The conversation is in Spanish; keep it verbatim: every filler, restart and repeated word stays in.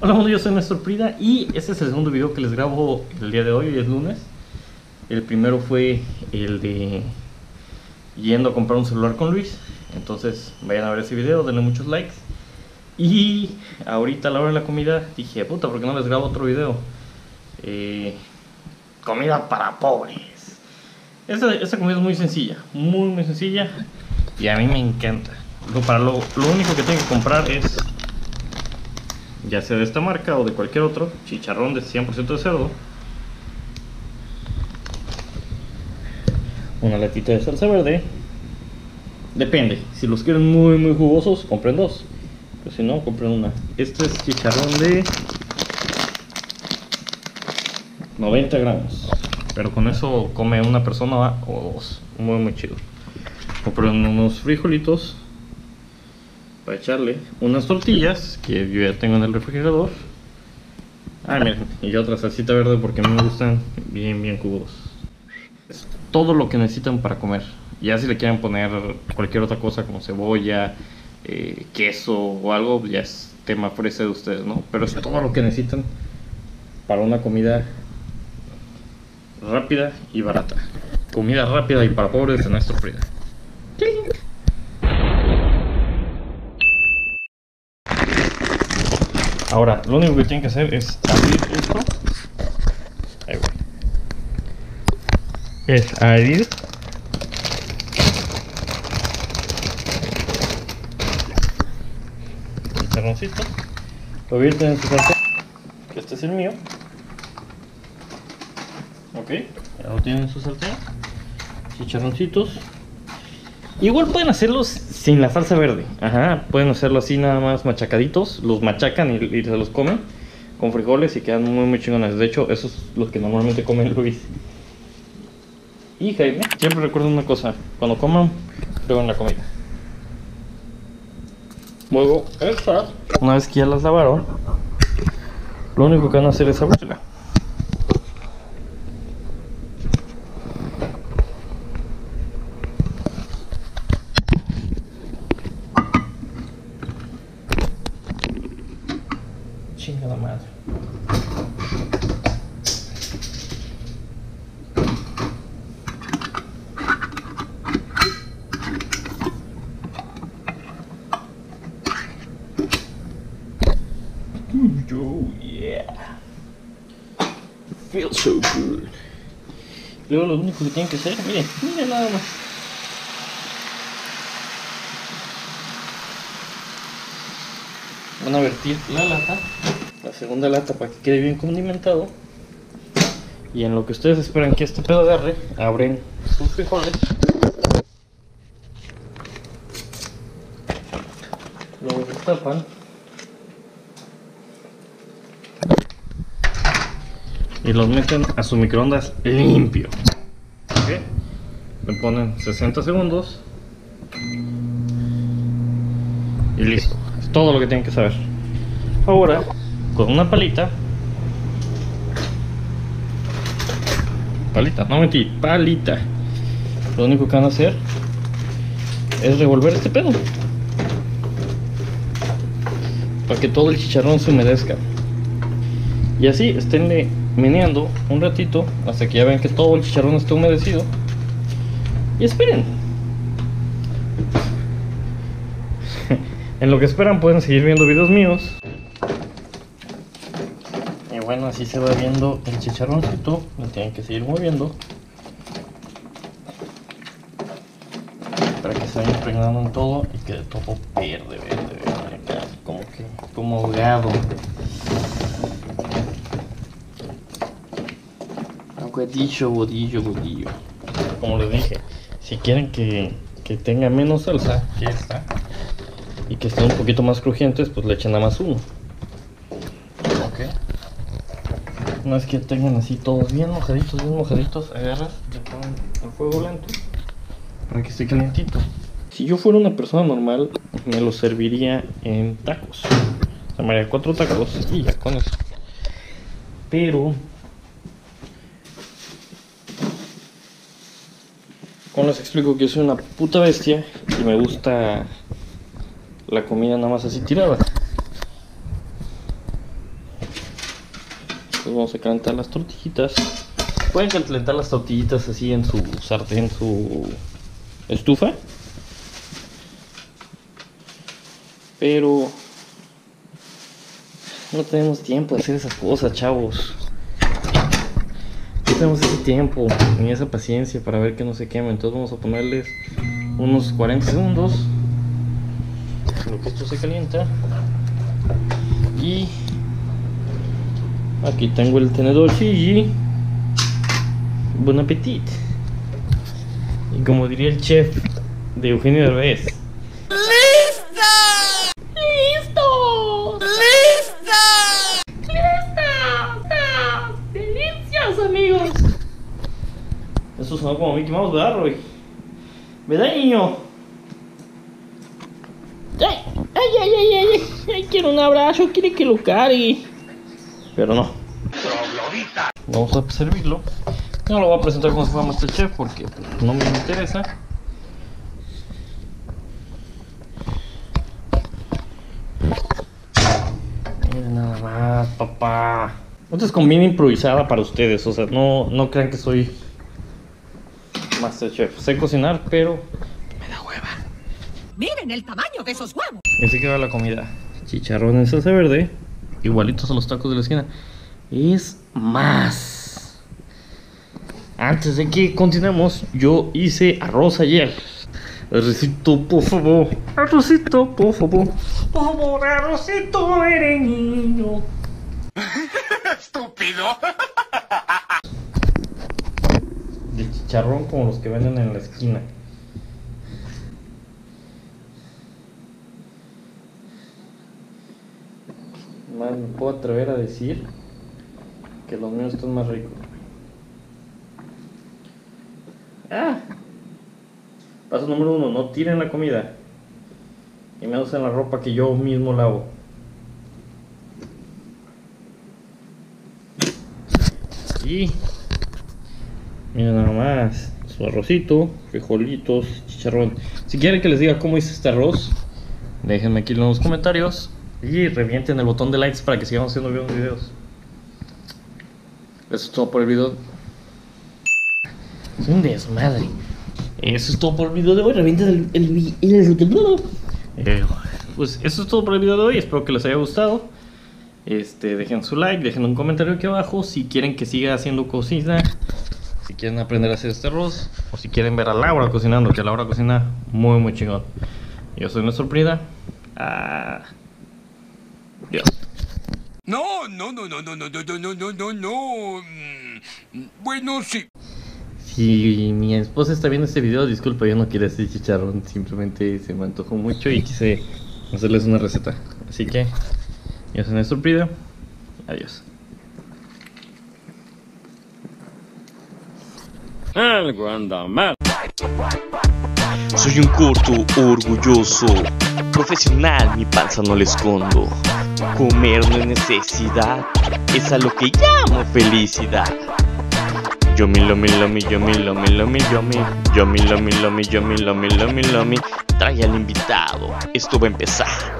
Hola mundo, yo soy Néstor Prida y este es el segundo video que les grabo el día de hoy, hoy es lunes. El primero fue el de yendo a comprar un celular con Luis. Entonces vayan a ver ese video, denle muchos likes. Y ahorita a la hora de la comida dije, puta, ¿por qué no les grabo otro video? Eh, comida para pobres. Esta, esta comida es muy sencilla, muy muy sencilla y a mí me encanta. Lo, para lo, lo único que tengo que comprar es... ya sea de esta marca o de cualquier otro, chicharrón de cien por ciento de cerdo, una latita de salsa verde, depende, si los quieren muy muy jugosos compren dos, pero si no compren una. Este es chicharrón de noventa gramos, pero con eso come una persona o dos, muy muy chido. Compren unos frijolitos para echarle, unas tortillas que yo ya tengo en el refrigerador. Ah, miren, y otra salsita verde porque me gustan bien bien cubos. Es todo lo que necesitan para comer. Ya si le quieren poner cualquier otra cosa como cebolla, eh, queso o algo, ya es tema fresa de ustedes, ¿no? Pero es todo lo que necesitan para una comida rápida y barata. Comida rápida y para pobres de Néstor Prida. Ahora, lo único que tienen que hacer es abrir esto. Ahí voy. Es abrir. El chicharroncito. Lo vierten en su sartén. Que este es el mío. Ok, ya lo tienen en su sartén. Chicharroncitos. Igual pueden hacerlos sin la salsa verde. Ajá, pueden hacerlo así nada más machacaditos. Los machacan y, y se los comen con frijoles y quedan muy muy chingones. De hecho, eso es lo que normalmente come Luis y Jaime. Siempre recuerden una cosa: cuando coman, prueben la comida. Luego, esta, una vez que ya las lavaron, lo único que van a hacer es abrirla. Chingada madre. Oh yeah. Feels so good. Luego lo único que tienen que hacer, miren, miren nada más. Van a vertir la lata, la segunda lata, para que quede bien condimentado. Y en lo que ustedes esperan que este pedo agarre, abren sus frijoles. Luego tapan. Y los meten a su microondas limpio. ¿Okay? Le ponen sesenta segundos. Y listo. Es todo lo que tienen que saber. Ahora, con una palita, palita, no mentí, palita, lo único que van a hacer es revolver este pedo para que todo el chicharrón se humedezca y así esténle meneando un ratito hasta que ya vean que todo el chicharrón esté humedecido y esperen. En lo que esperan pueden seguir viendo videos míos. Bueno, así se va viendo el chicharroncito, lo tienen que seguir moviendo para que se vaya impregnando en todo y quede todo verde, verde, verde, acá, como que, como ahogado. Godillo, godillo, godillo. Como les dije, si quieren que, que tenga menos salsa que esta y que estén un poquito más crujientes, pues le echan nada más uno. No es que tengan así todos bien mojaditos, bien mojaditos, agarras, le ponen el fuego lento para que esté calientito. Si yo fuera una persona normal, me lo serviría en tacos. O sea, me haría cuatro tacos y ya con eso. Pero como les explico que yo soy una puta bestia y me gusta la comida nada más así tirada. Entonces vamos a calentar las tortillitas. Pueden calentar las tortillitas así en su sartén, en su estufa, pero no tenemos tiempo de hacer esas cosas, chavos. No tenemos ese tiempo ni esa paciencia para ver que no se queme. Entonces vamos a ponerles unos cuarenta segundos en lo que esto se calienta. Y aquí tengo el tenedor Gigi. Buen apetito. Y como diría el chef de Eugenio Derbez, ¡lista! ¡Listo! ¡Lista! ¡Lista! ¡Delicias, amigos! Eso sonó como Mickey Mouse, ¿verdad, Roy? ¿Verdad, niño? ¡Ay, ay, ay, ay! ay, ay quiero un abrazo, quiere que lo cargue. Pero no. Vamos a servirlo. No lo voy a presentar como si fuera Masterchef porque no me interesa. Miren nada más, papá. Esto es comida improvisada para ustedes, o sea, no, no crean que soy Masterchef. Sé cocinar, pero me da hueva. Miren el tamaño de esos huevos. Y así queda la comida. Chicharrón en salsa verde, igualitos a los tacos de la esquina. Es más. Antes de que continuemos, yo hice arroz ayer. Arrocito, por favor. Arrocito, por favor. Por favor, arrocito, eres niño. Estúpido. De chicharrón como los que venden en la esquina. Más me puedo atrever a decir que los míos están más ricos. Ah. Paso número uno, no tiren la comida y menos en la ropa que yo mismo lavo. Y miren nada más, su arrocito, frijolitos, chicharrón. Si quieren que les diga cómo hice este arroz, déjenme aquí en los comentarios y revienten el botón de likes para que sigamos haciendo videos. Eso es todo por el video. Un desmadre. Eso es todo por el video de hoy. Revienten el video. El, el... eh, pues eso es todo por el video de hoy. Espero que les haya gustado. Este, dejen su like, dejen un comentario aquí abajo si quieren que siga haciendo cocina, si quieren aprender a hacer este arroz, o si quieren ver a Laura cocinando, que Laura cocina muy muy chingón. Yo soy Néstor Prida. Ah. Dios. No, no, no, no, no, no, no, no, no, no, no. Bueno, sí. Si mi esposa está viendo este video, disculpa, yo no quería hacer chicharrón, simplemente se me antojó mucho y quise hacerles una receta. Así que, yo soy Néstor Prida, adiós. Algo anda mal. Soy un corto orgulloso, profesional, mi panza no le escondo. Comer no es necesidad, es a lo que llamo felicidad. Yomi, lomi, lomi, yomi, lomi, lomi, yomi. Yomi, lomi, lomi, yomi, lomi, lomi, lomi. Trae al invitado, esto va a empezar.